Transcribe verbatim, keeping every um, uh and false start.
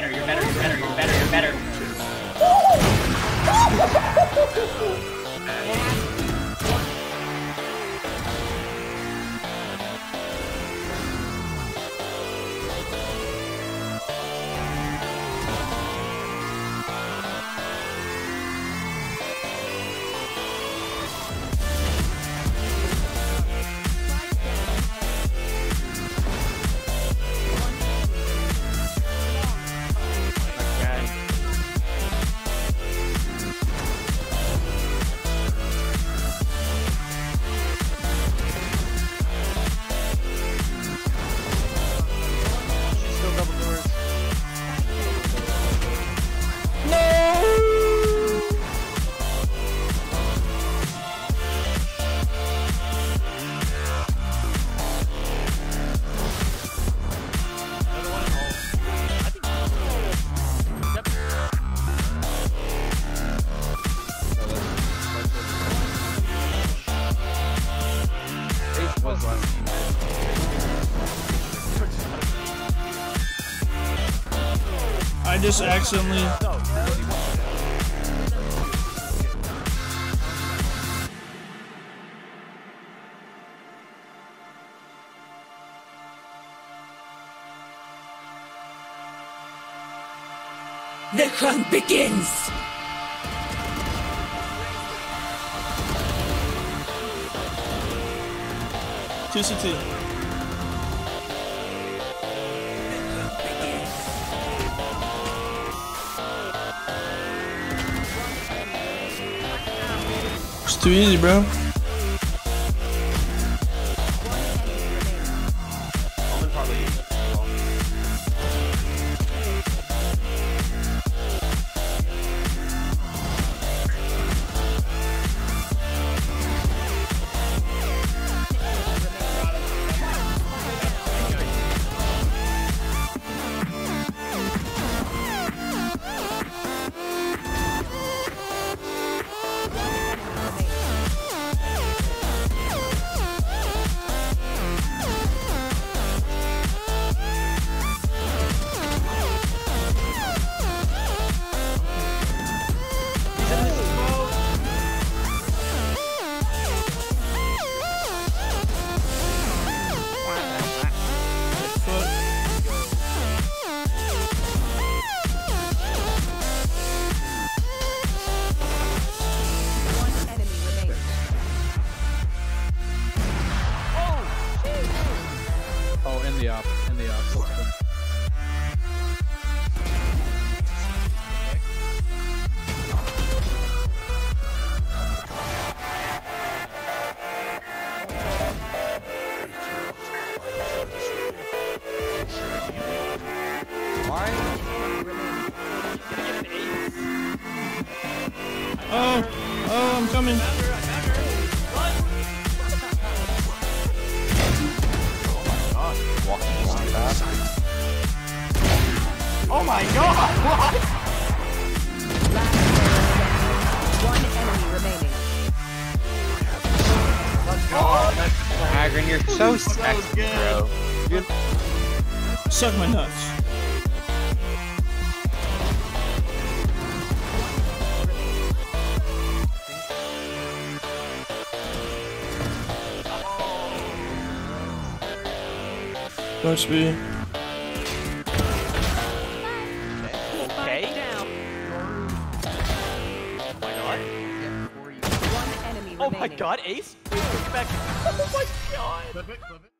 better, you're better, you're better, you're better, you're better. I just accidentally. The hunt begins. Two sixty. It's too easy, bro. In the op, in the op. Why? Oh, oh, I'm coming. Oh my god, what? One enemy remaining. Let's go. Oh, Agran, you're so sexy, bro. You're... Suck my nuts. Watch me. Okay. Oh my god, Ace! Get back. Oh my god!